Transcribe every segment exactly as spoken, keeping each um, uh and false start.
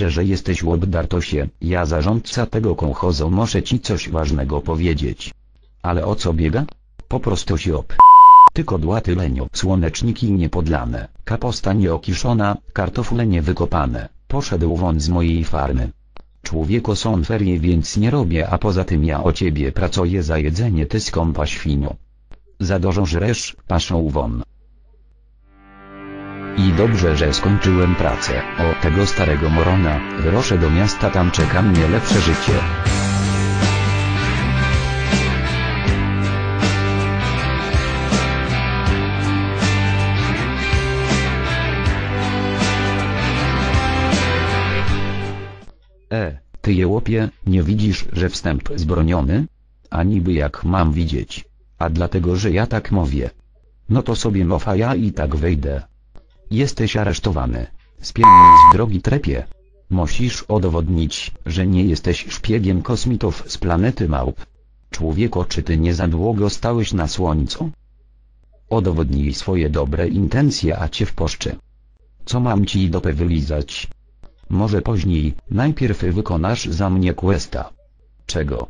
dobrze, że jesteś, łobdartosie. Ja, zarządca tego kołchozu, muszę ci coś ważnego powiedzieć. Ale o co biega? Po prostu się op... Ty kodłaty lenio. Słoneczniki niepodlane, kaposta nieokiszona, kartofle niewykopane. Poszedł won z mojej farmy. Człowieko, są ferie, więc nie robię, a poza tym ja o ciebie pracuję za jedzenie, ty skąpa świnio. Za dużo żresz, paszą won. I dobrze, że skończyłem pracę. O tego starego morona, wyroszę do miasta, tam czeka mnie lepsze życie. E, ty jełopie, nie widzisz, że wstęp zbroniony? A niby jak mam widzieć? A dlatego, że ja tak mówię. No to sobie mofa, ja i tak wejdę. Jesteś aresztowany. Spielnij z drogi, trepie. Musisz udowodnić, że nie jesteś szpiegiem kosmitów z planety Małp. Człowieko, czy ty nie za długo stałeś na słońcu? Udowodnij swoje dobre intencje, a cię wpuszczę. Co mam ci dopę wylizać? Może później, najpierw wykonasz za mnie questa. Czego?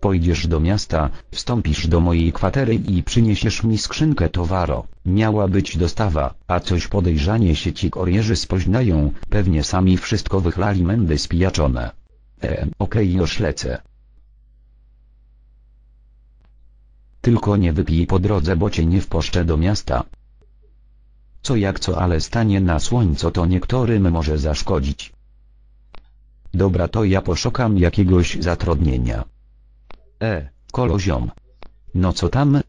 Pójdziesz do miasta, wstąpisz do mojej kwatery i przyniesiesz mi skrzynkę towaru. Miała być dostawa, a coś podejrzanie się ci kurierzy spoznają, pewnie sami wszystko wychlali, mędy spijaczone. Ehm, okej, już lecę. Tylko nie wypij po drodze, bo cię nie wpuszczę do miasta. Co jak co, ale stanie na słońcu to niektórym może zaszkodzić. Dobra, to ja poszukam jakiegoś zatrudnienia. E, koloziom. No co tam?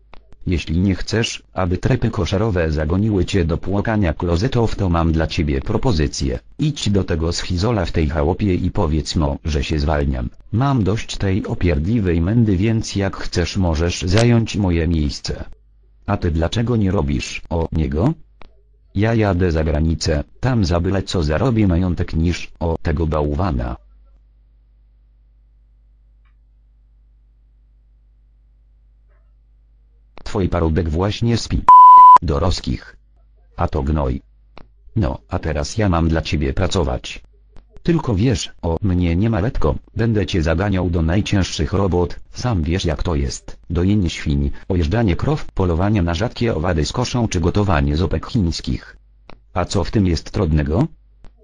Jeśli nie chcesz, aby trepy koszarowe zagoniły cię do płakania klozetów, to mam dla ciebie propozycję. Idź do tego schizola w tej chałupie i powiedz mu, że się zwalniam. Mam dość tej opierdliwej mędy, więc jak chcesz, możesz zająć moje miejsce. A ty dlaczego nie robisz o niego? Ja jadę za granicę, tam za byle co zarobię majątek niż o tego bałwana. Twój parobek właśnie spi... dorosłych. A to gnoj. No, a teraz ja mam dla ciebie pracować. Tylko wiesz, o mnie nie ma letko, będę cię zaganiał do najcięższych robót, sam wiesz jak to jest, dojenie świń, ojeżdżanie krow, polowanie na rzadkie owady z koszą czy gotowanie zupek chińskich. A co w tym jest trudnego?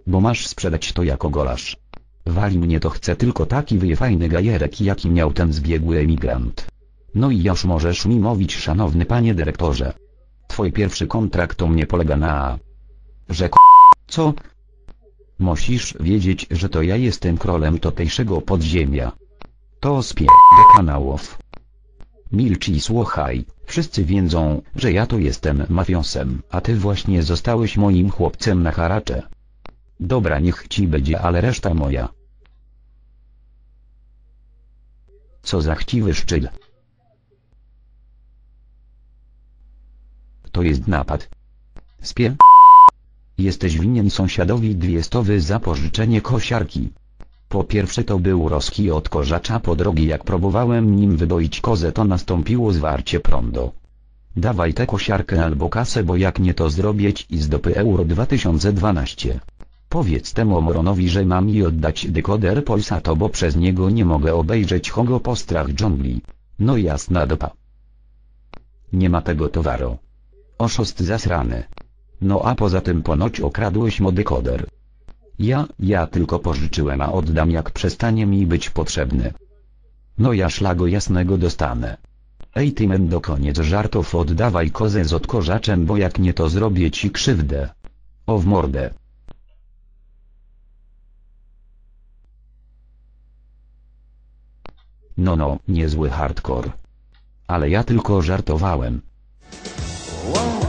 Bo masz sprzedać to jako golasz. Wali mnie to, chce tylko taki wyjefajny gajerek, jaki miał ten zbiegły emigrant. No i już możesz mi mówić, szanowny panie dyrektorze. Twój pierwszy kontrakt u mnie polega na... Rzekł... Co? Musisz wiedzieć, że to ja jestem królem tutejszego podziemia. To spie... kanałów. Milcz i słuchaj, wszyscy wiedzą, że ja to jestem mafiosem, a ty właśnie zostałeś moim chłopcem na haracze. Dobra, niech ci będzie, ale reszta moja. Co za chciwy szczyl. To jest napad. Spie... Jesteś winien sąsiadowi dwie stówy za pożyczenie kosiarki. Po pierwsze, to był roski od korzacza, po drogi jak próbowałem nim wydoić kozę, to nastąpiło zwarcie prądu. Dawaj tę kosiarkę albo kasę, bo jak nie, to zrobię ci z dopy euro dwa tysiące dwanaście. Powiedz temu moronowi, że mam i oddać dekoder Polsato, bo przez niego nie mogę obejrzeć Hogo po strach dżungli. No jasna dopa. Nie ma tego towaru. Oszost zasrany. No a poza tym ponoć okradłeś mody koder. Ja, ja tylko pożyczyłem, a oddam jak przestanie mi być potrzebny. No ja szlago jasnego dostanę. Ej ty mendo, koniec żartów, oddawaj kozę z odkorzaczem, bo jak nie, to zrobię ci krzywdę. O w mordę. No no, niezły hardcore. Ale ja tylko żartowałem. Wow.